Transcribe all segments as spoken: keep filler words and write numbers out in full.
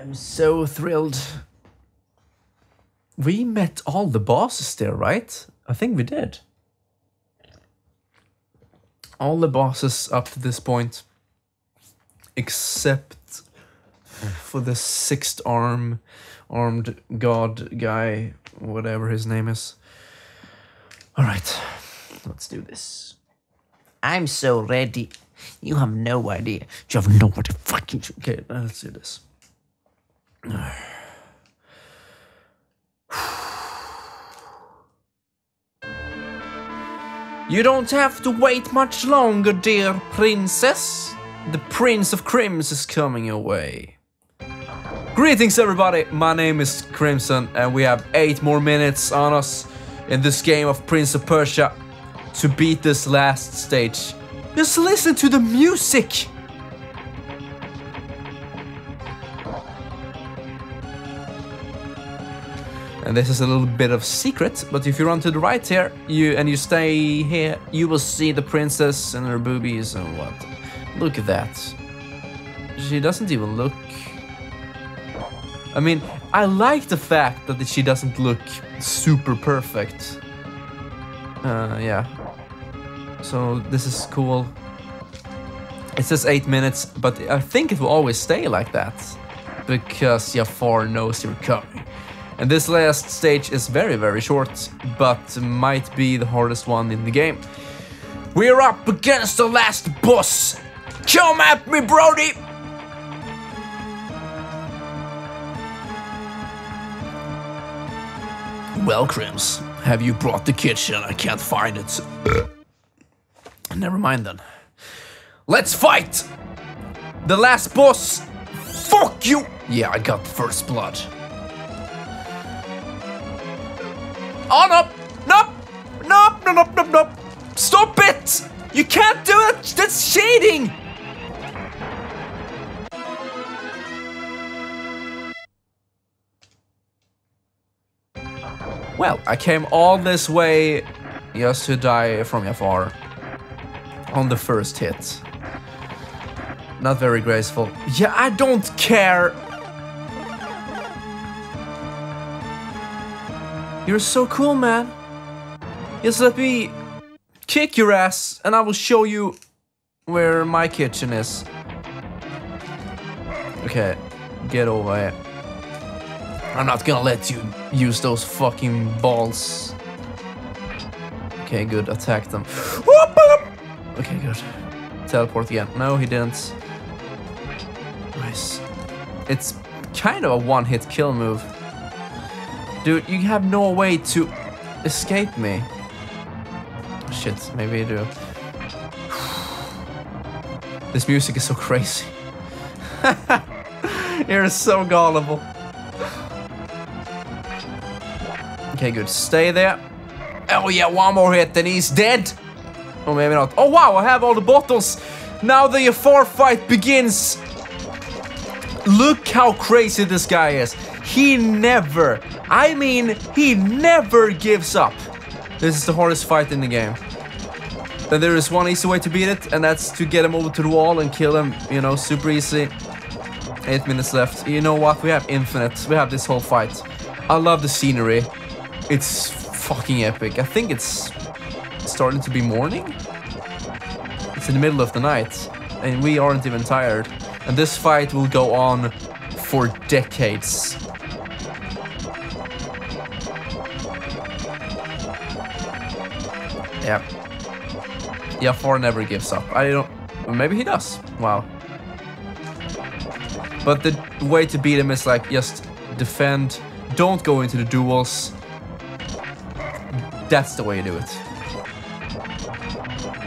I'm so thrilled. We met all the bosses there, right? I think we did. All the bosses up to this point. Except for the sixth arm, armed god guy, whatever his name is. Alright, let's do this. I'm so ready. You have no idea. You have no idea. Fucking. Okay, let's do this. You don't have to wait much longer, dear princess. The Prince of Crimz is coming away. Greetings, everybody. My name is Crimson, and we have eight more minutes on us in this game of Prince of Persia to beat this last stage. Just listen to the music. And this is a little bit of secret, but if you run to the right here, you and you stay here, you will see the princess and her boobies and what. Look at that. She doesn't even look. I mean, I like the fact that she doesn't look super perfect. Uh, yeah. So this is cool. It says eight minutes, but I think it will always stay like that because Jafar knows you're coming. And this last stage is very, very short, but might be the hardest one in the game. We're up against the last boss. Come at me, Brody! Well, Crimz, have you brought the kitchen? I can't find it. Never mind then. Let's fight! The last boss! Fuck you! Yeah, I got first blood. Oh, no! No! No, no, no, no, no! Stop it! You can't do it! That's cheating! Well, I came all this way just to die from Jafar on the first hit. Not very graceful. Yeah, I don't care! You're so cool, man. Just let me kick your ass, and I will show you where my kitchen is. Okay, get over here. I'm not gonna let you use those fucking balls. Okay, good, attack them. Okay, good. Teleport again. No, he didn't. Nice. It's kind of a one-hit kill move. Dude, you have no way to escape me. Shit, maybe I do. This music is so crazy. You're so gullible. Okay, good. Stay there. Oh yeah, one more hit and he's dead. Or maybe not. Oh wow, I have all the bottles. Now the Jafar fight begins. Look how crazy this guy is. He never, I mean, he never gives up. This is the hardest fight in the game. Then there is one easy way to beat it, and that's to get him over to the wall and kill him, you know, super easy. Eight minutes left. You know what? We have infinite. We have this whole fight. I love the scenery. It's fucking epic. I think it's starting to be morning. It's in the middle of the night, and we aren't even tired. And this fight will go on for decades. Yeah. Jafar never gives up. I don't... Maybe he does. Wow. But the way to beat him is like, just defend. Don't go into the duels. That's the way you do it.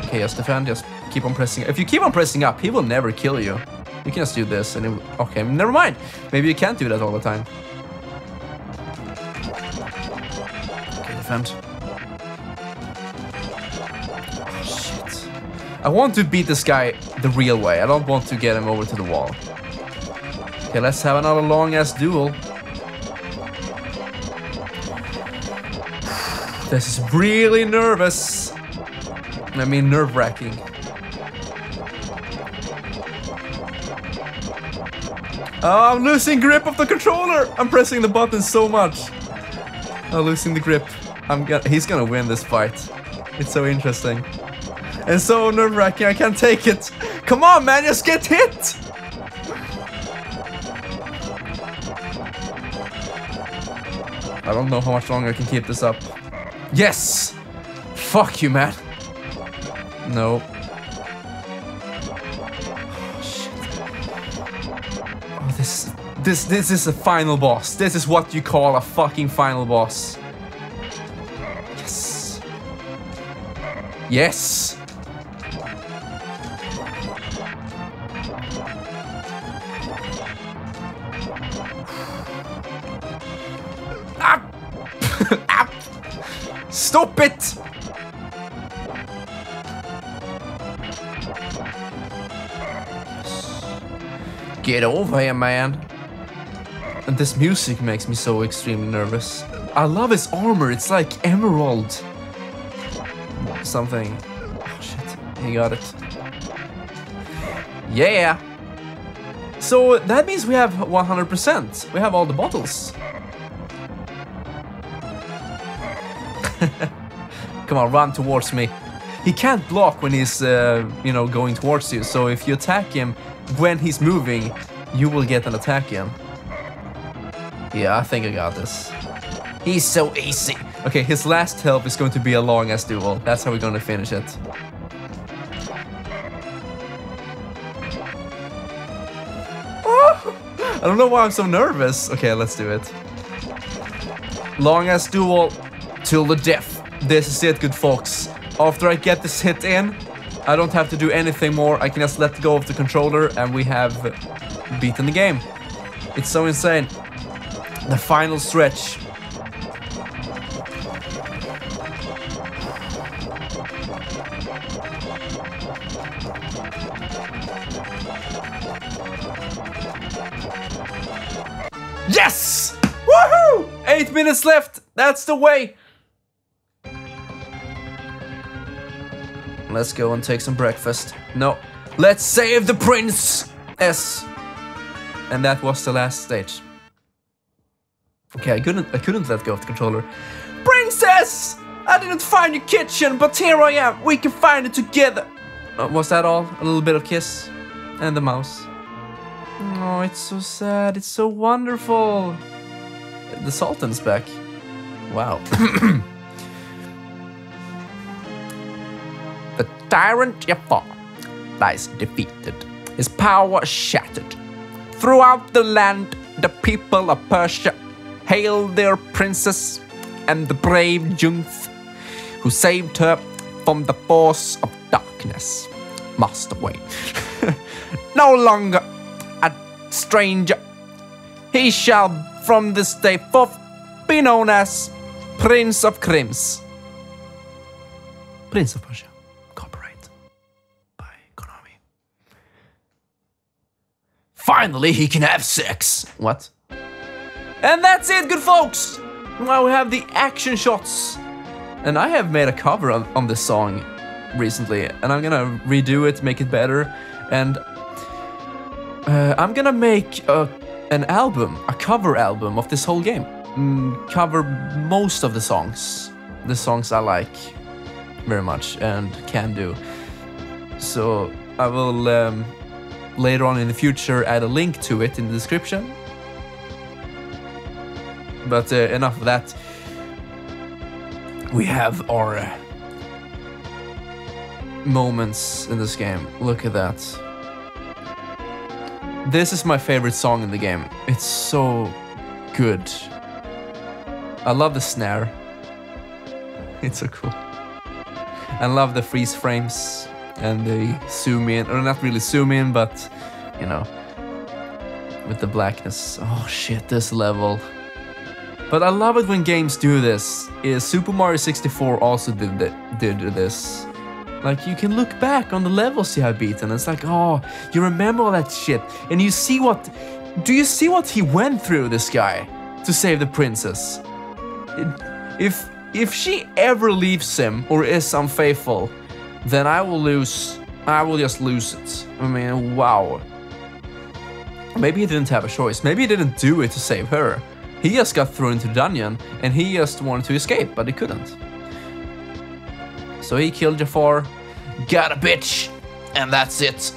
Okay, just defend. Just keep on pressing. If you keep on pressing up, he will never kill you. You can just do this and it will... Okay, never mind. Maybe you can't do that all the time. Okay, defend. I want to beat this guy the real way. I don't want to get him over to the wall. Okay, let's have another long-ass duel. This is really nervous. I mean, nerve-wracking. Oh, I'm losing grip of the controller! I'm pressing the button so much. I'm losing the grip. I'm gonna, he's gonna win this fight. It's so interesting. And so nerve-wracking, I can't take it. Come on, man, just get hit! I don't know how much longer I can keep this up. Yes! Fuck you, man. No. Oh, shit. Oh, this, this, this is a final boss. This is what you call a fucking final boss. Yes. Yes. Stop it! Get over here, man. And this music makes me so extremely nervous. I love his armor, it's like emerald. Something. Oh shit, he got it. Yeah! So that means we have one hundred percent. We have all the bottles. Come on, run towards me. He can't block when he's, uh, you know, going towards you. So if you attack him when he's moving, you will get an attack in. Yeah, I think I got this. He's so easy. Okay, his last help is going to be a long-ass duel. That's how we're going to finish it. Oh, I don't know why I'm so nervous. Okay, let's do it. Long-ass duel. Till the death. This is it, good folks. After I get this hit in, I don't have to do anything more. I can just let go of the controller and we have beaten the game. It's so insane. The final stretch. Yes! Woohoo! Eight minutes left. That's the way. Let's go and take some breakfast. No. Let's save the prince! Yes. And that was the last stage. Okay, I couldn't I couldn't let go of the controller. Princess! I didn't find your kitchen, but here I am. We can find it together. Uh, was that all? A little bit of kiss? And the mouse. Oh, it's so sad. It's so wonderful. The Sultan's back. Wow. The tyrant Jafar lies defeated, his power shattered. Throughout the land, the people of Persia hail their princess and the brave youth who saved her from the force of darkness must away. No longer a stranger, he shall from this day forth be known as Prince of Crimz. Prince of Persia. Finally, he can have sex. What? And that's it, good folks. Now we have the action shots. And I have made a cover on, on this song recently. And I'm gonna redo it, make it better. And uh, I'm gonna make a, an album, a cover album of this whole game. Mm, cover most of the songs. The songs I like very much and can do. So I will... Um, later on in the future, add a link to it in the description. But uh, enough of that. We have our uh, moments in this game. Look at that. This is my favorite song in the game. It's so good. I love the snare. It's so cool. I love the freeze frames. And they zoom in, or not really zoom in, but, you know, with the blackness. Oh shit, this level. But I love it when games do this. Uh, Super Mario sixty-four also did, did this. Like, you can look back on the levels you have beaten, and it's like, oh, you remember all that shit. And you see what, do you see what he went through, this guy, to save the princess? If, if she ever leaves him, or is unfaithful, then I will lose, I will just lose it. I mean, wow. Maybe he didn't have a choice, maybe he didn't do it to save her. He just got thrown into the dungeon and he just wanted to escape, but he couldn't. So he killed Jafar, got a bitch, and that's it.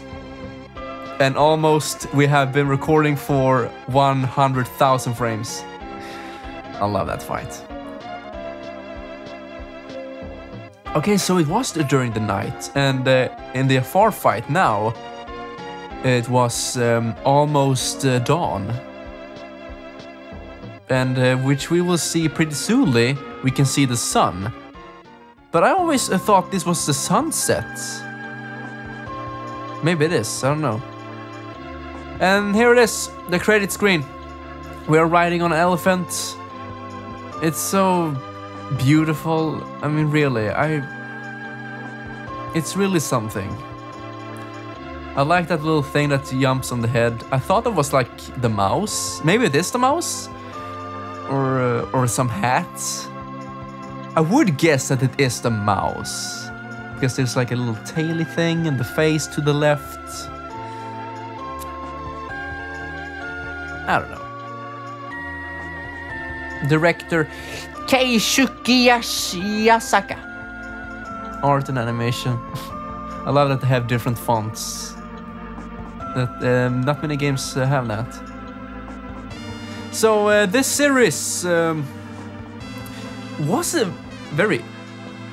And almost we have been recording for one hundred thousand frames. I love that fight. Okay, so it was during the night, and uh, in the Jafar fight now, it was um, almost uh, dawn. And uh, which we will see pretty soonly, we can see the sun. But I always uh, thought this was the sunset. Maybe it is, I don't know. And here it is, the credit screen. We are riding on an elephant. It's so beautiful. I mean, really, I... It's really something. I like that little thing that jumps on the head. I thought it was like the mouse. Maybe it is the mouse? Or, uh, or some hats. I would guess that it is the mouse. Because there's like a little taily thing and the face to the left. I don't know. Director Keisuke Yasaka. Art and animation. I love that they have different fonts. That um, not many games uh, have that. So uh, this series um, was a very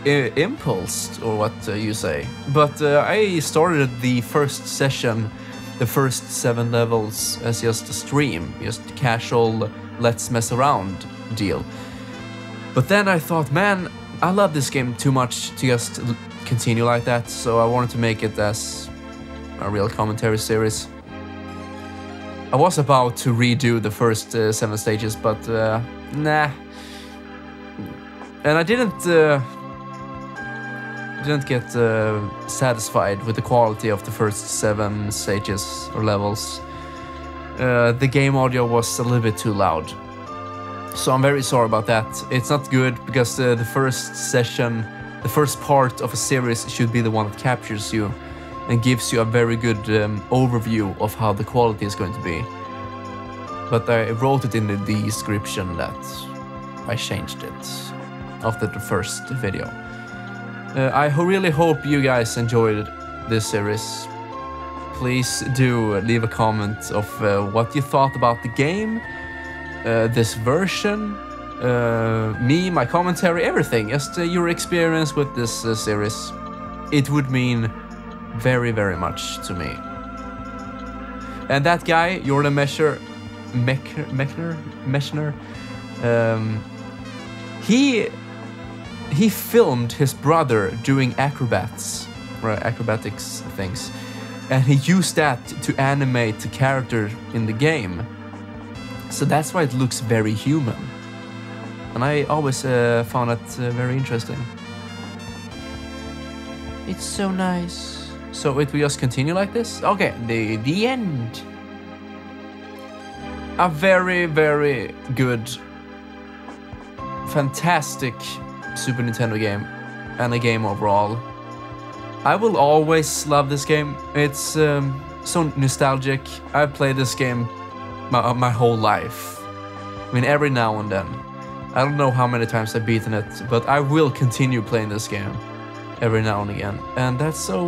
uh, impulsed, or what uh, you say. But uh, I started the first session, the first seven levels, as just a stream, just casual, let's mess around deal. But then I thought, man, I love this game too much to just continue like that, so I wanted to make it as a real commentary series. I was about to redo the first uh, seven stages, but uh, nah. And I didn't uh, didn't get uh, satisfied with the quality of the first seven stages or levels. Uh, the game audio was a little bit too loud, so I'm very sorry about that. It's not good because uh, the first session, the first part of a series should be the one that captures you and gives you a very good um, overview of how the quality is going to be. But I wrote it in the description that I changed it after the first video. Uh, I really hope you guys enjoyed this series. Please do leave a comment of uh, what you thought about the game, uh, this version, uh, me, my commentary, everything. Just uh, your experience with this uh, series. It would mean very, very much to me. And that guy, Jordan Mechner, Mechner, Mechner, um, he he filmed his brother doing acrobats, or acrobatics things, and he used that to animate the character in the game. So that's why it looks very human, and I always uh, found that uh, very interesting. It's so nice. So it will just continue like this? Okay, the, the end. A very, very good, fantastic Super Nintendo game, and a game overall. I will always love this game. It's um, so nostalgic. I've played this game my, my whole life. I mean, every now and then. I don't know how many times I've beaten it, but I will continue playing this game every now and again. And that's so...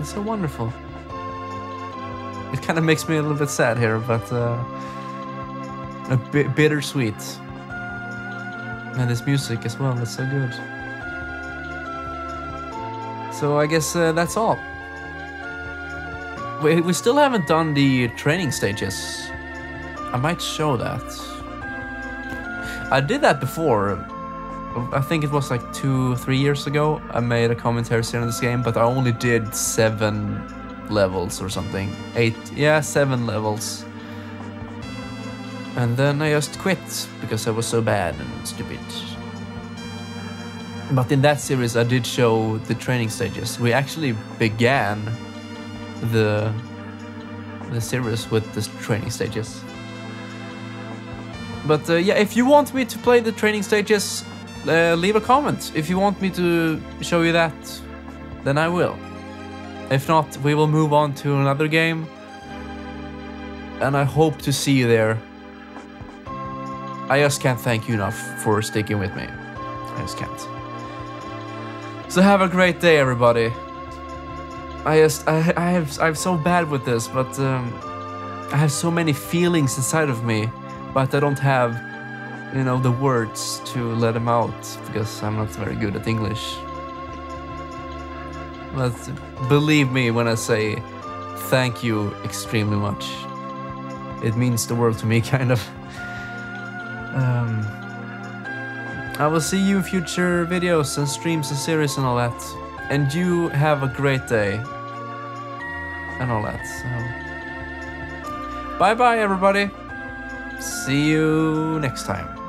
It's so wonderful. It kind of makes me a little bit sad here, but uh, a bit bittersweet. And this music as well, it's so good. So I guess uh, that's all. We, we still haven't done the training stages. I might show that. I did that before. I think it was like two, three years ago I made a commentary on this game, but I only did seven levels or something. Eight, yeah, seven levels. And then I just quit because I was so bad and stupid. But in that series I did show the training stages. We actually began the, the series with the training stages. But uh, yeah, if you want me to play the training stages, Uh, leave a comment. If you want me to show you that, then I will. If not, we will move on to another game. and I hope to see you there. I just can't thank you enough for sticking with me. I just can't. So have a great day, everybody. I just, I, I have, I'm so bad with this, but um, I have so many feelings inside of me, but I don't have, you know, the words to let them out because I'm not very good at English. But believe me when I say thank you extremely much. It means the world to me, kind of. Um, I will see you in future videos and streams and series and all that. And you have a great day. And all that. So. Bye bye, everybody. See you next time.